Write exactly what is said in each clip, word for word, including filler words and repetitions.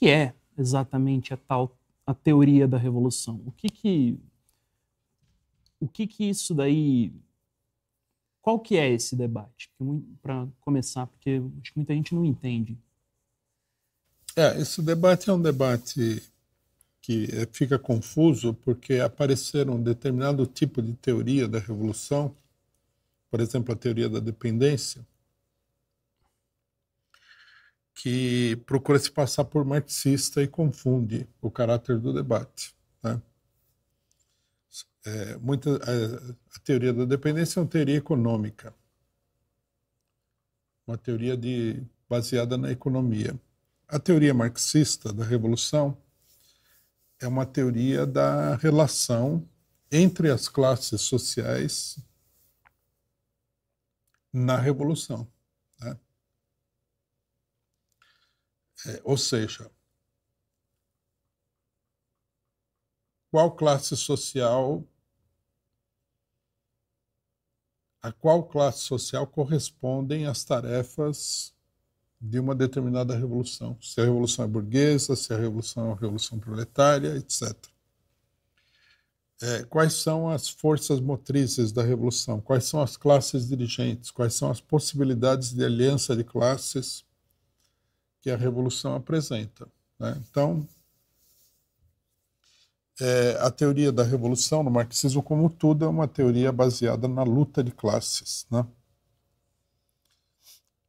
que é exatamente a tal a teoria da revolução? O que que, o que, que isso daí... Qual que é esse debate? Para começar, porque acho que muita gente não entende. É, esse debate é um debate que fica confuso porque apareceram um determinado tipo de teoria da revolução, por exemplo, a teoria da dependência, que procura se passar por marxista e confunde o caráter do debate, né? É, muita, a, a teoria da dependência é uma teoria econômica, uma teoria de, baseada na economia. A teoria marxista da revolução é uma teoria da relação entre as classes sociais na revolução, né? É, ou seja, qual classe social, a qual classe social correspondem as tarefas de uma determinada revolução. Se a revolução é burguesa, se a revolução é uma revolução proletária, etcétera. É, quais são as forças motrizes da revolução? Quais são as classes dirigentes? Quais são as possibilidades de aliança de classes que a revolução apresenta, né? Então, É, a teoria da revolução, no marxismo como tudo, é uma teoria baseada na luta de classes, né?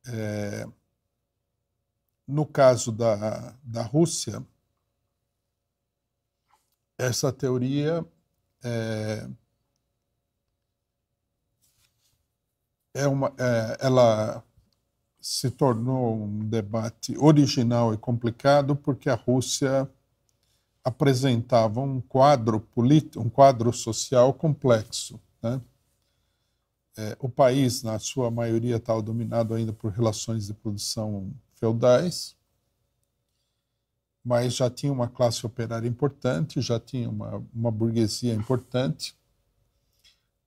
É, no caso da, da Rússia, essa teoria é, é uma, é, ela se tornou um debate original e complicado porque a Rússia apresentava um quadro político, um quadro social complexo, né? É, o país, na sua maioria, estava dominado ainda por relações de produção feudais, mas já tinha uma classe operária importante, já tinha uma, uma burguesia importante.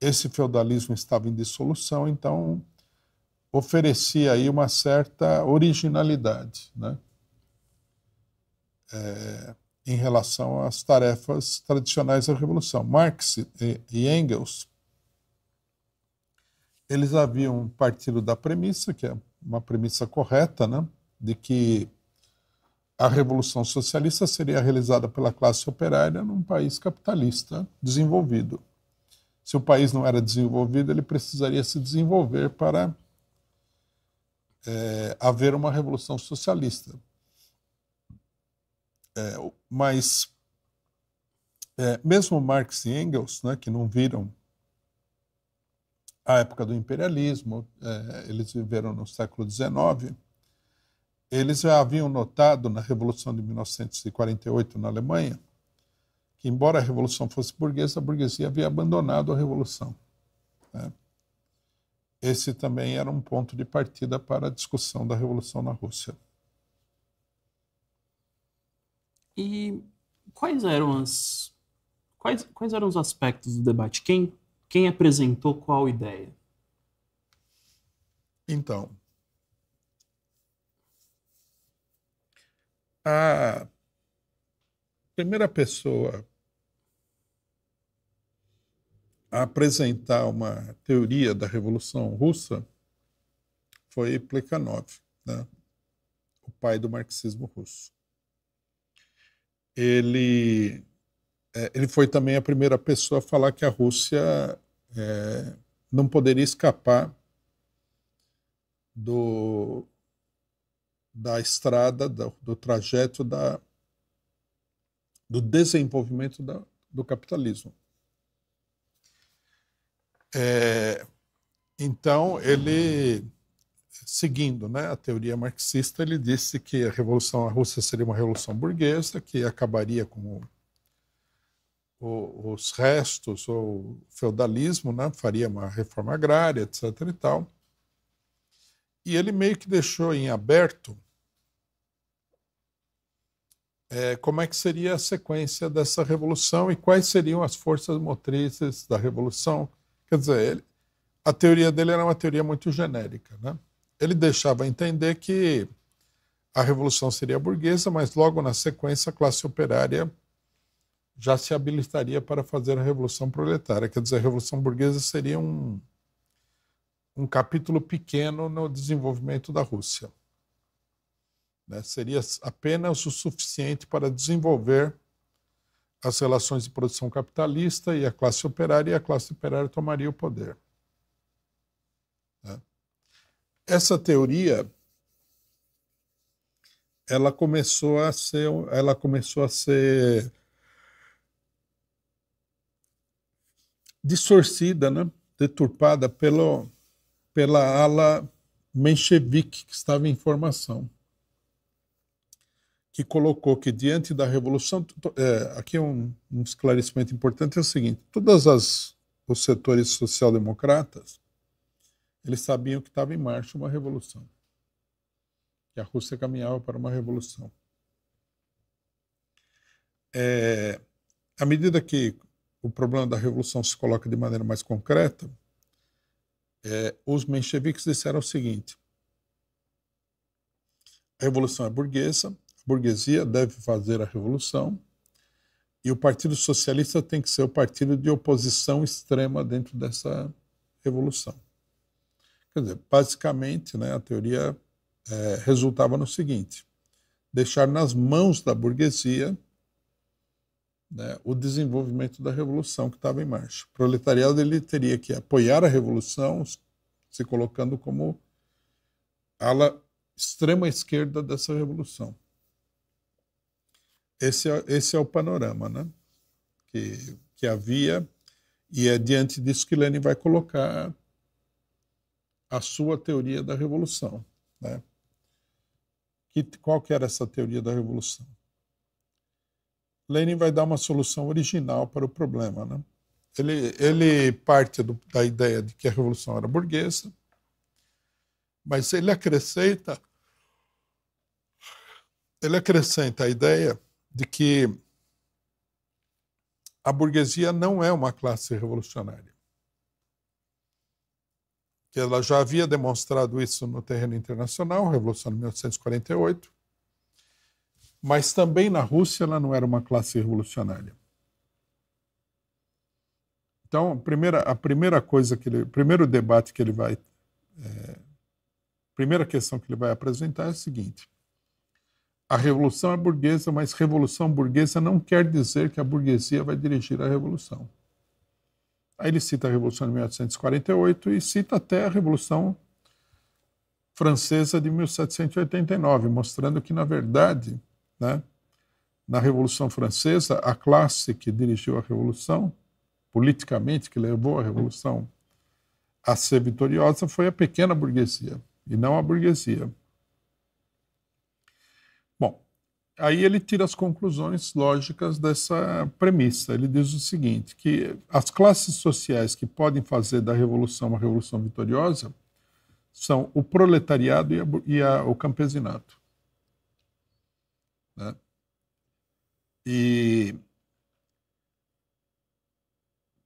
Esse feudalismo estava em dissolução, então oferecia aí uma certa originalidade, né? É, em relação às tarefas tradicionais da Revolução. Marx e Engels, eles haviam partido da premissa, que é uma premissa correta, né, de que a Revolução Socialista seria realizada pela classe operária num país capitalista desenvolvido. Se o país não era desenvolvido, ele precisaria se desenvolver para é, haver uma Revolução Socialista. É, mas, é, mesmo Marx e Engels, né, que não viram a época do imperialismo, é, eles viveram no século dezenove, eles já haviam notado na Revolução de mil novecentos e quarenta e oito na Alemanha que, embora a Revolução fosse burguesa, a burguesia havia abandonado a Revolução, né? Esse também era um ponto de partida para a discussão da Revolução na Rússia. E quais eram, as, quais, quais eram os aspectos do debate? Quem, quem apresentou qual ideia? Então, a primeira pessoa a apresentar uma teoria da Revolução Russa foi Plekhanov, né? O pai do marxismo russo. Ele, ele foi também a primeira pessoa a falar que a Rússia é, não poderia escapar do, da estrada, do, do trajeto da, do desenvolvimento da, do capitalismo. É, então, ele... Seguindo, né, a teoria marxista, ele disse que a Revolução Russa seria uma revolução burguesa, que acabaria com o, o, os restos, o feudalismo, né, faria uma reforma agrária, etcétera e tal. E ele meio que deixou em aberto é, como é que seria a sequência dessa revolução e quais seriam as forças motrizes da revolução. Quer dizer, ele, a teoria dele era uma teoria muito genérica, né? Ele deixava entender que a revolução seria burguesa, mas logo na sequência a classe operária já se habilitaria para fazer a revolução proletária. Quer dizer, a revolução burguesa seria um, um capítulo pequeno no desenvolvimento da Rússia. Né? Seria apenas o suficiente para desenvolver as relações de produção capitalista e a classe operária, e a classe operária tomaria o poder. Né? Essa teoria ela começou a ser ela começou a ser distorcida, né? Deturpada pelo pela ala menchevique que estava em formação, que colocou que diante da revolução, é, aqui um, um esclarecimento importante é o seguinte: todas as os setores social-democratas, eles sabiam que estava em marcha uma revolução, que a Rússia caminhava para uma revolução. É, à medida que o problema da revolução se coloca de maneira mais concreta, é, os mencheviques disseram o seguinte: a revolução é burguesa, a burguesia deve fazer a revolução, e o Partido Socialista tem que ser o partido de oposição extrema dentro dessa revolução. Quer dizer, basicamente, né, a teoria é, resultava no seguinte: deixar nas mãos da burguesia, né, o desenvolvimento da revolução que estava em marcha. O proletariado ele teria que apoiar a revolução, se colocando como ala extrema esquerda dessa revolução. Esse é, esse é o panorama, né, que, que havia, e é diante disso que Lenin vai colocar a sua teoria da revolução. Né? Que, qual que era essa teoria da revolução? Lenin vai dar uma solução original para o problema. Né? Ele, ele parte do, da ideia de que a revolução era burguesa, mas ele acrescenta, ele acrescenta a ideia de que a burguesia não é uma classe revolucionária, que ela já havia demonstrado isso no terreno internacional, Revolução de mil oitocentos e quarenta e oito, mas também na Rússia ela não era uma classe revolucionária. Então, a primeira, a primeira coisa que ele, o primeiro debate que ele vai, é, a primeira questão que ele vai apresentar é a seguinte: a revolução é burguesa, mas revolução burguesa não quer dizer que a burguesia vai dirigir a revolução. Aí ele cita a Revolução de mil oitocentos e quarenta e oito e cita até a Revolução Francesa de mil setecentos e oitenta e nove, mostrando que, na verdade, né, na Revolução Francesa, a classe que dirigiu a Revolução, politicamente, que levou a Revolução a ser vitoriosa, foi a pequena burguesia, e não a burguesia. Bom, aí ele tira as conclusões lógicas dessa premissa. Ele diz o seguinte, que as classes sociais que podem fazer da revolução uma revolução vitoriosa são o proletariado e, a, e a, o campesinato. Né? E,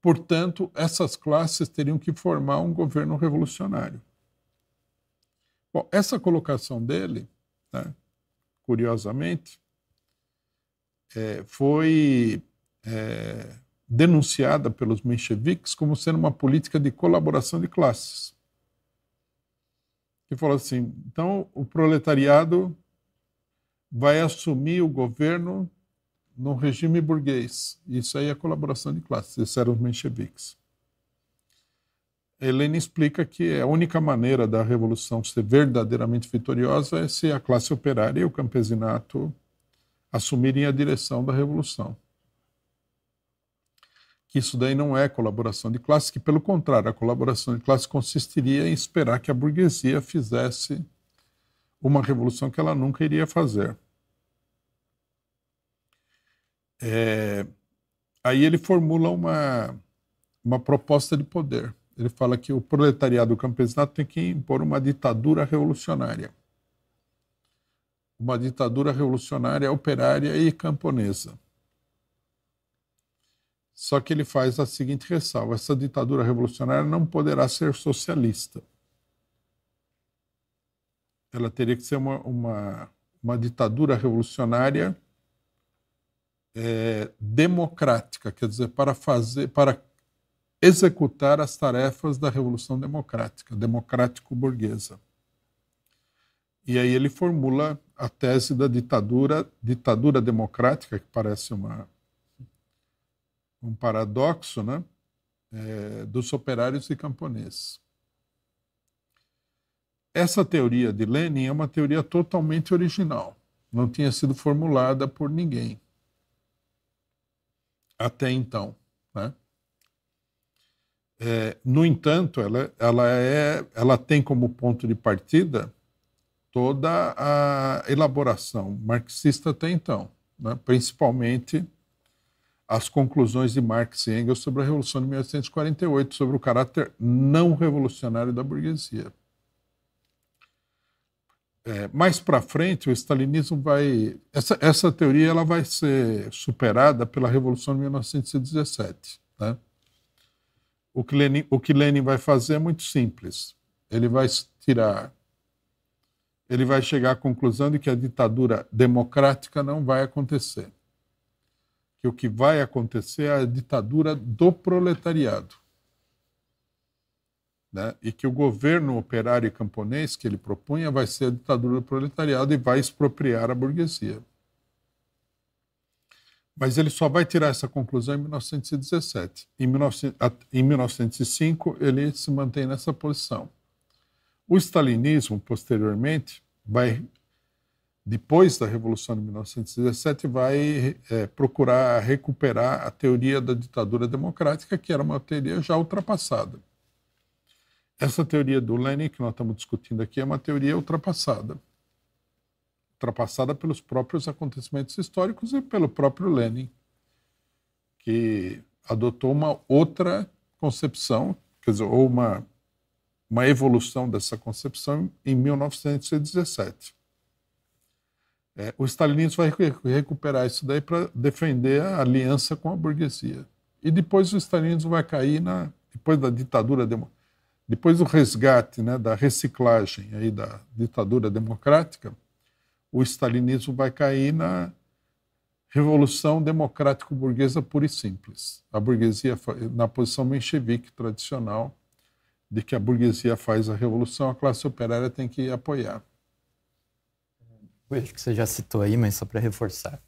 portanto, essas classes teriam que formar um governo revolucionário. Bom, essa colocação dele, né, curiosamente, é, foi é, denunciada pelos mencheviques como sendo uma política de colaboração de classes. Que falou assim, então o proletariado vai assumir o governo num regime burguês. Isso aí é colaboração de classes, esses eram os mencheviques. Lenin explica que a única maneira da revolução ser verdadeiramente vitoriosa é se a classe operária e o campesinato assumirem a direção da revolução. Que isso daí não é colaboração de classe, que pelo contrário, a colaboração de classe consistiria em esperar que a burguesia fizesse uma revolução que ela nunca iria fazer. É... Aí ele formula uma, uma proposta de poder. Ele fala que o proletariado e o campesinato tem que impor uma ditadura revolucionária. Uma ditadura revolucionária operária e camponesa. Só que ele faz a seguinte ressalva: essa ditadura revolucionária não poderá ser socialista. Ela teria que ser uma, uma, uma ditadura revolucionária é, democrática, quer dizer, para fazer, para executar as tarefas da Revolução Democrática, democrático-burguesa. E aí ele formula a tese da ditadura, ditadura democrática, que parece uma, um paradoxo, né? É, dos operários e camponeses. Essa teoria de Lenin é uma teoria totalmente original, não tinha sido formulada por ninguém até então, né? É, no entanto, ela, ela, é, ela tem como ponto de partida toda a elaboração marxista até então, né? Principalmente as conclusões de Marx e Engels sobre a Revolução de mil oitocentos e quarenta e oito, sobre o caráter não revolucionário da burguesia. É, mais para frente, o stalinismo vai... Essa, essa teoria ela vai ser superada pela Revolução de mil novecentos e dezessete. Né? O que Lenin, o que Lenin vai fazer é muito simples. Ele vai tirar... Ele vai chegar à conclusão de que a ditadura democrática não vai acontecer, que o que vai acontecer é a ditadura do proletariado, né? E que o governo operário e camponês que ele propunha vai ser a ditadura do proletariado e vai expropriar a burguesia. Mas ele só vai tirar essa conclusão em mil novecentos e dezessete. Em mil novecentos e cinco, ele se mantém nessa posição. O stalinismo, posteriormente, vai... depois da Revolução de mil novecentos e dezessete, vai é, procurar recuperar a teoria da ditadura democrática, que era uma teoria já ultrapassada. Essa teoria do Lenin, que nós estamos discutindo aqui, é uma teoria ultrapassada. Ultrapassada pelos próprios acontecimentos históricos e pelo próprio Lenin, que adotou uma outra concepção, quer dizer, ou uma, uma evolução dessa concepção em mil novecentos e dezessete. É, o stalinismo vai recuperar isso daí para defender a aliança com a burguesia. E depois o stalinismo vai cair na... Depois da ditadura... Demo, depois do resgate, né, da reciclagem aí da ditadura democrática, o stalinismo vai cair na revolução democrático-burguesa pura e simples. A burguesia na posição menchevique tradicional de que a burguesia faz a revolução, a classe operária tem que apoiar. Acho que você já citou aí, mas só para reforçar.